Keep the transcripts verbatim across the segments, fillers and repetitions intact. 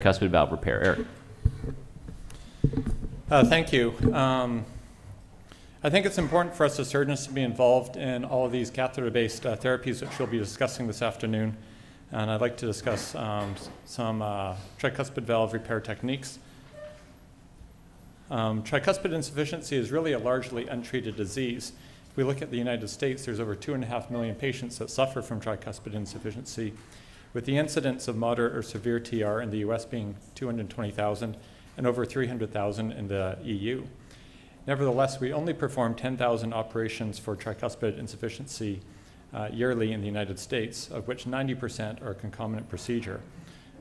tricuspid valve repair. Eric. Uh, thank you. Um, I think it's important for us as surgeons to be involved in all of these catheter-based uh, therapies that she'll be discussing this afternoon. And I'd like to discuss um, some uh, tricuspid valve repair techniques. Um, tricuspid insufficiency is really a largely untreated disease. If we look at the United States, there's over two and a half million patients that suffer from tricuspid insufficiency, with the incidence of moderate or severe T R in the U S being two hundred twenty thousand and over three hundred thousand in the E U. Nevertheless, we only perform ten thousand operations for tricuspid insufficiency uh, yearly in the United States, of which ninety percent are concomitant procedure.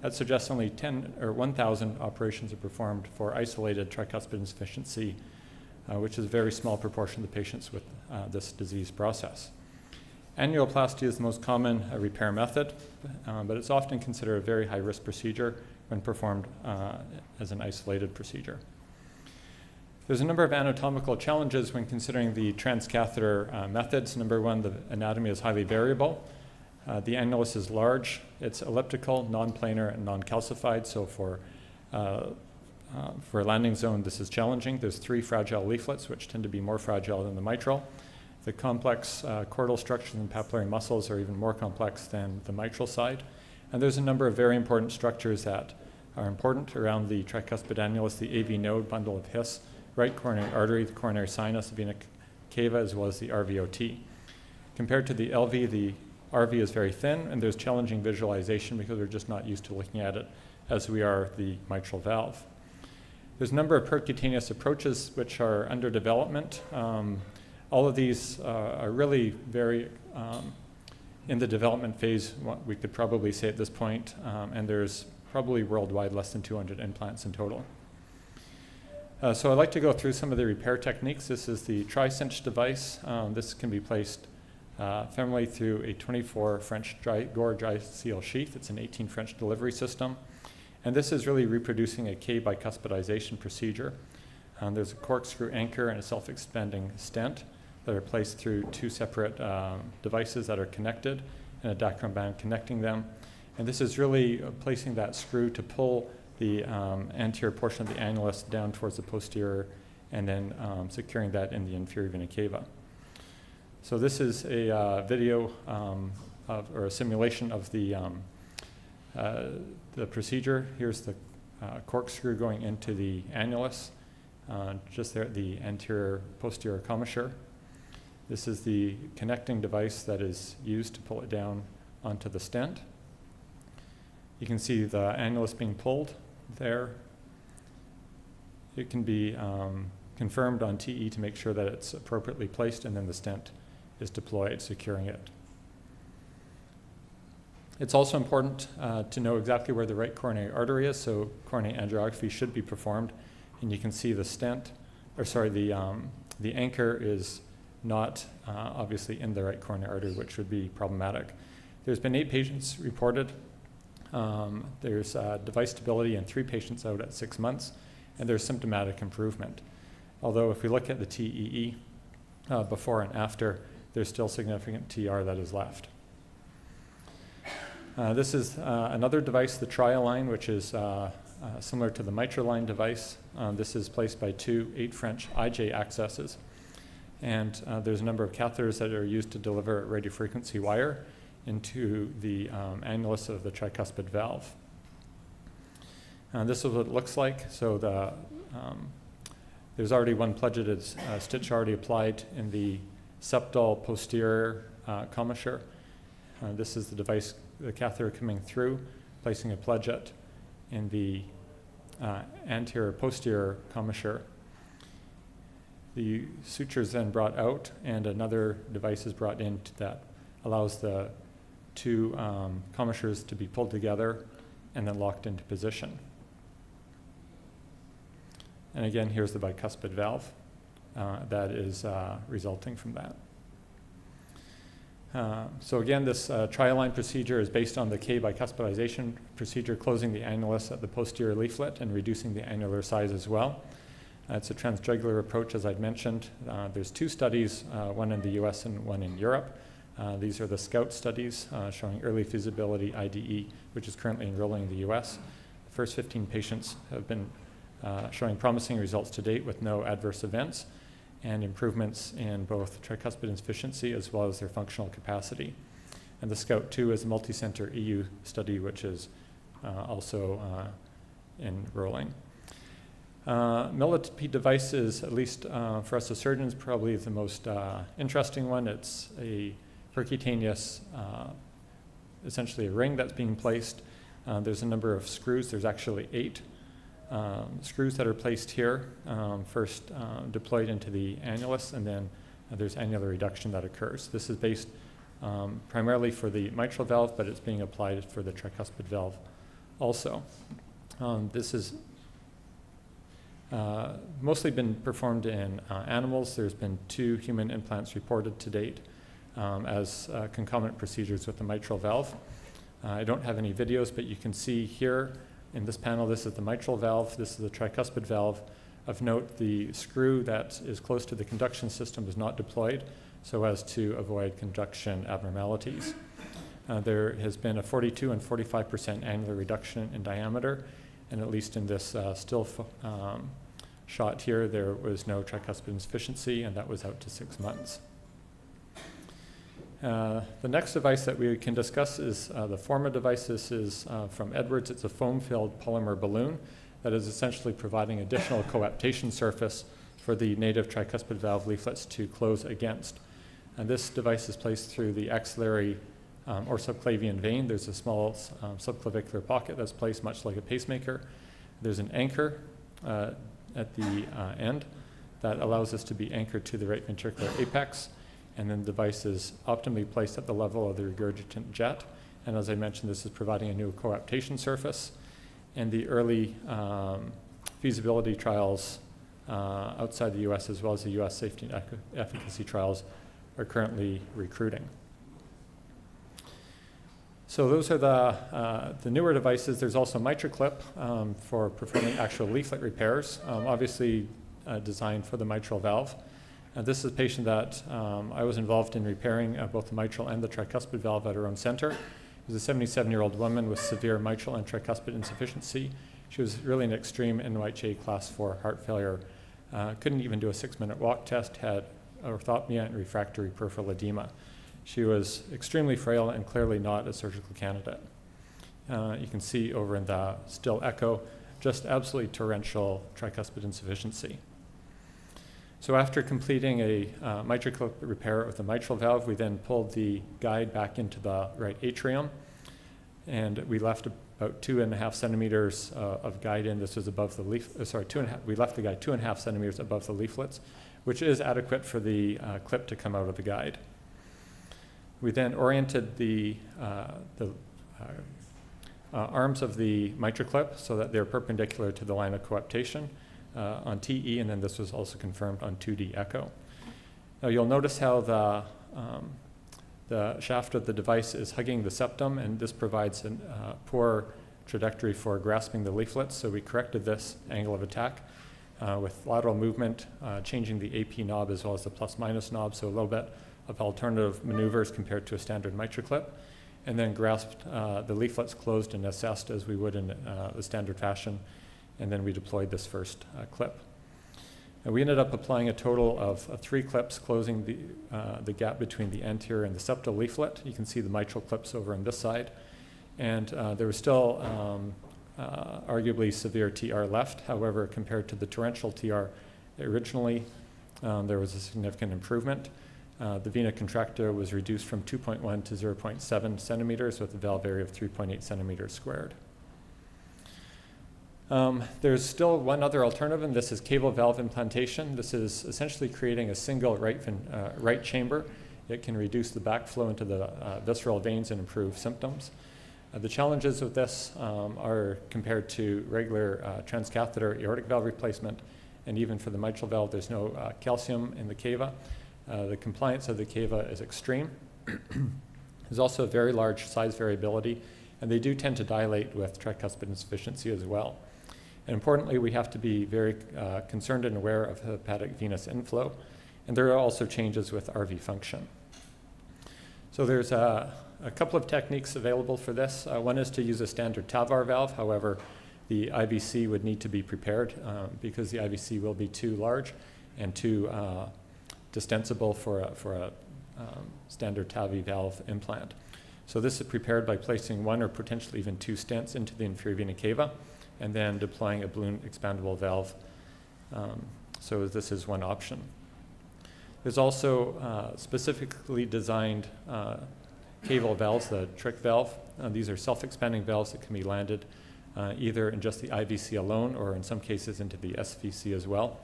That suggests only ten or one thousand operations are performed for isolated tricuspid insufficiency, uh, which is a very small proportion of the patients with uh, this disease process. Annuloplasty is the most common uh, repair method, uh, but it's often considered a very high-risk procedure when performed uh, as an isolated procedure. There's a number of anatomical challenges when considering the transcatheter uh, methods. Number one, the anatomy is highly variable. Uh, the annulus is large. It's elliptical, non-planar, and non-calcified, so for, uh, uh, for a landing zone, this is challenging. There's three fragile leaflets, which tend to be more fragile than the mitral. The complex uh, chordal structures and papillary muscles are even more complex than the mitral side. And there's a number of very important structures that are important around the tricuspid annulus, the A V node, bundle of His, right coronary artery, the coronary sinus, the vena cava, as well as the R V O T. Compared to the L V, the R V is very thin, and there's challenging visualization because we're just not used to looking at it as we are the mitral valve. There's a number of percutaneous approaches which are under development. Um, All of these uh, are really very um, in the development phase, what we could probably say at this point, um, and there's probably worldwide less than two hundred implants in total. Uh, so I'd like to go through some of the repair techniques. This is the tri-cinch device. Um, this can be placed uh, femorally through a twenty-four French dry, GORE dry seal sheath. It's an eighteen French delivery system. And this is really reproducing a K-by-cuspidization procedure. Um, there's a corkscrew anchor and a self-expanding stent that are placed through two separate um, devices that are connected and a dacron band connecting them. And this is really uh, placing that screw to pull the um, anterior portion of the annulus down towards the posterior and then um, securing that in the inferior vena cava. So this is a uh, video um, of, or a simulation of the, um, uh, the procedure. Here's the uh, corkscrew going into the annulus, uh, just there at the anterior posterior commissure. This is the connecting device that is used to pull it down onto the stent. You can see the annulus being pulled there. It can be um, confirmed on T E to make sure that it's appropriately placed, and then the stent is deployed, securing it. It's also important uh, to know exactly where the right coronary artery is, so coronary angiography should be performed. And you can see the stent, or sorry, the, um, the anchor is not uh, obviously in the right coronary artery, which would be problematic. There's been eight patients reported. Um, there's uh, device stability in three patients out at six months, and there's symptomatic improvement. Although if we look at the T E E uh, before and after, there's still significant T R that is left. Uh, this is uh, another device, the Trialign, which is uh, uh, similar to the Mitraline device. Um, this is placed by two eight French I J accesses. And uh, there's a number of catheters that are used to deliver radiofrequency wire into the um, annulus of the tricuspid valve. And this is what it looks like. So the, um, there's already one pledgeted uh, stitch already applied in the septal posterior uh, commissure. Uh, this is the device, the catheter coming through, placing a pledget in the uh, anterior posterior commissure. The suture is then brought out, and another device is brought in that allows the two um, commissures to be pulled together and then locked into position. And again, here's the bicuspid valve uh, that is uh, resulting from that. Uh, so again, this uh, Trialign procedure is based on the K-by-cuspidization procedure, closing the annulus at the posterior leaflet and reducing the annular size as well. It's a transjugular approach, as I've mentioned. Uh, there's two studies, uh, one in the U S and one in Europe. Uh, these are the SCOUT studies uh, showing early feasibility I D E, which is currently enrolling in the U S. The first fifteen patients have been uh, showing promising results to date with no adverse events and improvements in both tricuspid insufficiency as well as their functional capacity. And the SCOUT two is a multi-center E U study, which is uh, also uh, enrolling. Uh, millipede device is, at least uh, for us as surgeons, probably the most uh, interesting one. It's a percutaneous, uh, essentially a ring that's being placed. Uh, there's a number of screws. There's actually eight um, screws that are placed here, um, first uh, deployed into the annulus, and then uh, there's annular reduction that occurs. This is based Um, primarily for the mitral valve, but it's being applied for the tricuspid valve also. Um, this has uh, mostly been performed in uh, animals. There's been two human implants reported to date um, as uh, concomitant procedures with the mitral valve. Uh, I don't have any videos, but you can see here in this panel, this is the mitral valve, this is the tricuspid valve. Of note, the screw that is close to the conduction system is not deployed, so as to avoid conduction abnormalities. Uh, there has been a forty-two and forty-five percent annular reduction in diameter, and at least in this uh, still um, shot here, there was no tricuspid insufficiency, and that was out to six months. Uh, the next device that we can discuss is uh, the Forma device. This is uh, from Edwards. It's a foam-filled polymer balloon that is essentially providing additional coaptation surface for the native tricuspid valve leaflets to close against. And this device is placed through the axillary um, or subclavian vein. There's a small um, subclavicular pocket that's placed much like a pacemaker. There's an anchor uh, at the uh, end that allows us to be anchored to the right ventricular apex. And then the device is optimally placed at the level of the regurgitant jet. And as I mentioned, this is providing a new coaptation surface. And the early um, feasibility trials uh, outside the U S as well as the U S safety and efficacy trials are currently recruiting. So those are the, uh, the newer devices. There's also MitraClip um, for performing actual leaflet repairs, um, obviously uh, designed for the mitral valve. And this is a patient that um, I was involved in repairing uh, both the mitral and the tricuspid valve at her own center. It was a seventy-seven-year-old woman with severe mitral and tricuspid insufficiency. She was really an extreme N Y H A class four heart failure. Uh, couldn't even do a six-minute walk test, had orthopnea and refractory peripheral edema. She was extremely frail and clearly not a surgical candidate. Uh, you can see over in the still echo, just absolutely torrential tricuspid insufficiency. So after completing a uh, MitraClip repair of the mitral valve, we then pulled the guide back into the right atrium, and we left about two and a half centimeters uh, of guide in. This was above the leaf, uh, sorry, two and a half, we left the guide two and a half centimeters above the leaflets, which is adequate for the uh, clip to come out of the guide. We then oriented the, uh, the uh, uh, arms of the MitraClip so that they're perpendicular to the line of coaptation uh, on T E, and then this was also confirmed on two D echo. Now you'll notice how the, um, the shaft of the device is hugging the septum, and this provides a uh, poor trajectory for grasping the leaflets, so we corrected this angle of attack. Uh, with lateral movement, uh, changing the A P knob as well as the plus-minus knob, so a little bit of alternative maneuvers compared to a standard MitraClip, and then grasped uh, the leaflets closed and assessed as we would in uh, the standard fashion, and then we deployed this first uh, clip. And we ended up applying a total of uh, three clips, closing the, uh, the gap between the anterior and the septal leaflet. You can see the mitral clips over on this side, and uh, there was still um, Uh, arguably severe T R left. However, compared to the torrential T R originally, um, there was a significant improvement. Uh, the vena contracta was reduced from two point one to zero point seven centimeters with a valve area of three point eight centimeters squared. Um, there's still one other alternative, and this is cable valve implantation. This is essentially creating a single right, uh, right chamber. It can reduce the backflow into the uh, visceral veins and improve symptoms. Uh, the challenges with this um, are compared to regular uh, transcatheter aortic valve replacement, and even for the mitral valve, there's no uh, calcium in the cava. Uh, the compliance of the cava is extreme. There's also a very large size variability, and they do tend to dilate with tricuspid insufficiency as well. And importantly, we have to be very uh, concerned and aware of hepatic venous inflow, and there are also changes with R V function. So there's a A couple of techniques available for this. Uh, one is to use a standard TAVR valve. However, the I V C would need to be prepared uh, because the I V C will be too large and too uh, distensible for a, for a um, standard TAVI valve implant. So this is prepared by placing one or potentially even two stents into the inferior vena cava and then deploying a balloon expandable valve. Um, so this is one option. There's also uh, specifically designed uh, caval valves, the trick valve. Uh, these are self-expanding valves that can be landed uh, either in just the I V C alone or in some cases into the S V C as well.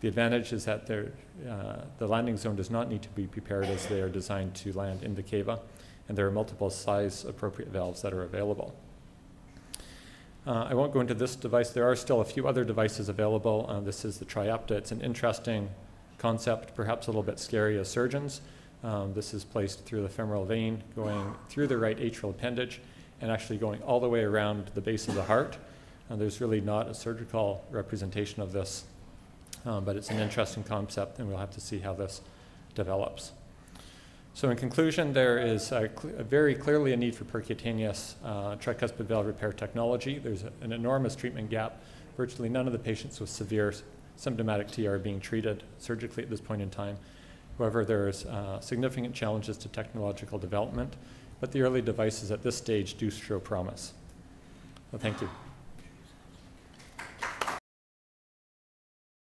The advantage is that uh, the landing zone does not need to be prepared as they are designed to land in the cava, and there are multiple size appropriate valves that are available. Uh, I won't go into this device. There are still a few other devices available. Uh, this is the Triapta. It's an interesting concept, perhaps a little bit scary as surgeons. Um, this is placed through the femoral vein, going through the right atrial appendage, and actually going all the way around the base of the heart. And there's really not a surgical representation of this, um, but it's an interesting concept, and we'll have to see how this develops. So in conclusion, there is a cl a very clearly a need for percutaneous uh, tricuspid valve repair technology. There's a, an enormous treatment gap. Virtually none of the patients with severe symptomatic T R are being treated surgically at this point in time. However, there is uh, significant challenges to technological development, but the early devices at this stage do show promise. So thank you.